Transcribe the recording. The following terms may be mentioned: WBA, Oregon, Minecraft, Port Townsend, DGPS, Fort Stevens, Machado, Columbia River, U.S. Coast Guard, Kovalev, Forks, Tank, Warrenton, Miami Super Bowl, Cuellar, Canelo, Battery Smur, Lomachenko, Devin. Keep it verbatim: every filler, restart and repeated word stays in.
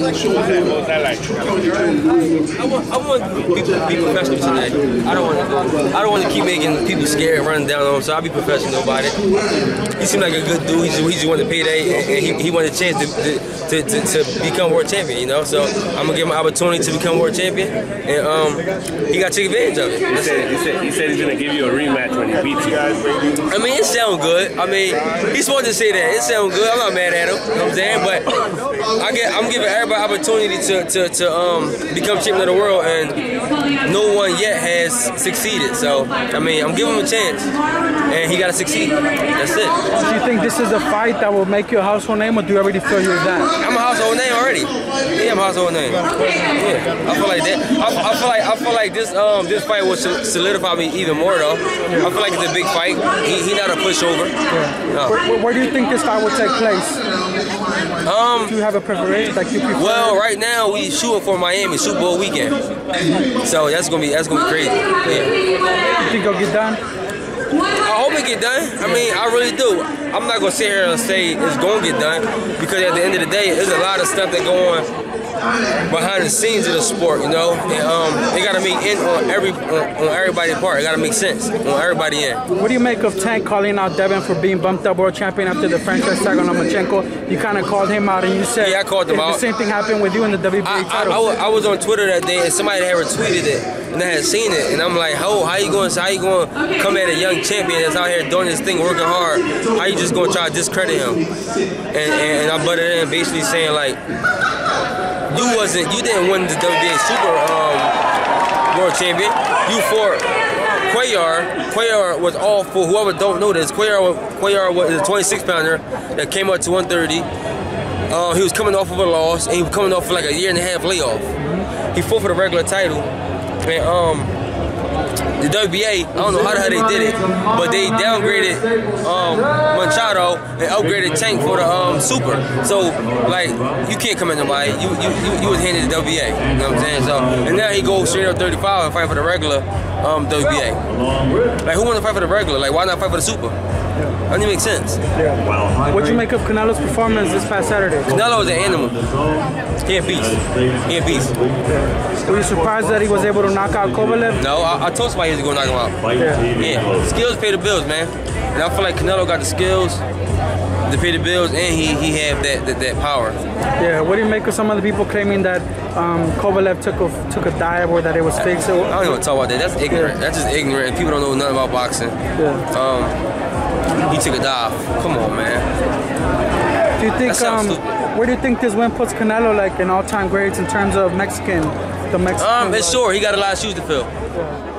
What was that like? I want, I want people to be professional today. I don't want to. I don't want to keep making people scared and running down on them. So I'll be professional about it. He seemed like a good dude. He just, he just wanted to pay that, and he, he wanted a chance to to, to to become world champion. You know, so I'm gonna give him an opportunity to become world champion, and um, he got to take advantage of it. He said, he said, he said he's gonna give you a rematch when he beats you guys. I mean, it sounds good. I mean, he's supposed to say that. It sounds good. I'm not mad at him. You know what I'm saying, but. I get, I'm giving everybody opportunity to, to, to um, become champion of the world, and no one yet has succeeded. So, I mean, I'm giving him a chance, and he got to succeed. That's it. Do you think this is a fight that will make you a household name, or do you already feel you're that? I'm a household name already. Yeah, I'm a household name. Yeah, I feel like that. I, I feel like I feel like this um this fight will solidify me even more though. I feel like it's a big fight. He, he not a pushover. Yeah. No. Where, where do you think this fight will take place? Um, do you have a preparation? Like you prefer? Well, right now we shooting for Miami Super Bowl weekend, so that's gonna be that's gonna be crazy. Yeah. You think it'll get done? I hope it get done. I mean, I really do. I'm not gonna sit here and say it's gonna get done because at the end of the day, there's a lot of stuff that go on behind the scenes of the sport, you know, and um, they gotta make in on every on, on everybody's part. It gotta make sense on everybody in. What do you make of Tank calling out Devin for being bumped up world champion after the franchise tag on Lomachenko? You kind of called him out, and you said, "Yeah, I called him out." The same thing happened with you in the W B A I, title. I, I, I was on Twitter that day, and somebody had retweeted it, and I had seen it, and I'm like, "How how you going? How you going to come at a young champion that's out here doing his thing, working hard? How you just gonna try to discredit him?" And and, and I butted in, basically saying like. You wasn't, you didn't win the W B A Super um, World Champion. You fought Cuellar. Cuellar was all for, whoever don't know this, Cuellar, Cuellar was a twenty-six pounder that came up to one thirty. Uh, he was coming off of a loss, and he was coming off for like a year and a half layoff. He fought for the regular title, and um, the W B A, I don't know how the hell they did it, but they downgraded um, Machado and upgraded Tank for the um, Super. So, like, you can't come at nobody. You you, you you was handed the W B A. You know what I'm saying? So, and now he goes straight up thirty-five and fight for the regular um, W B A. Like, who want to fight for the regular? Like, why not fight for the Super? That doesn't make sense. Yeah. Wow. What'd you make of Canelo's performance this past Saturday? Canelo is an animal. He a beast. He a beast. Yeah. Were you surprised that he was able to knock out Kovalev? No, I, I told somebody he was going to knock him out. Yeah. yeah. Skills pay the bills, man. And I feel like Canelo got the skills to pay the bills, and he, he had that, that that power. Yeah, what do you make of some other people claiming that um, Kovalev took a, took a dive or that it was fake? So, I don't even want to talk about that. That's ignorant. Yeah. That's just ignorant. People don't know nothing about boxing. Yeah. Um, He took a dive. Come on, man. Do you think? Um, where do you think this win puts Canelo, like in all-time grades in terms of Mexican, the Mexican? Um, it's sure he got a lot of shoes to fill. Yeah.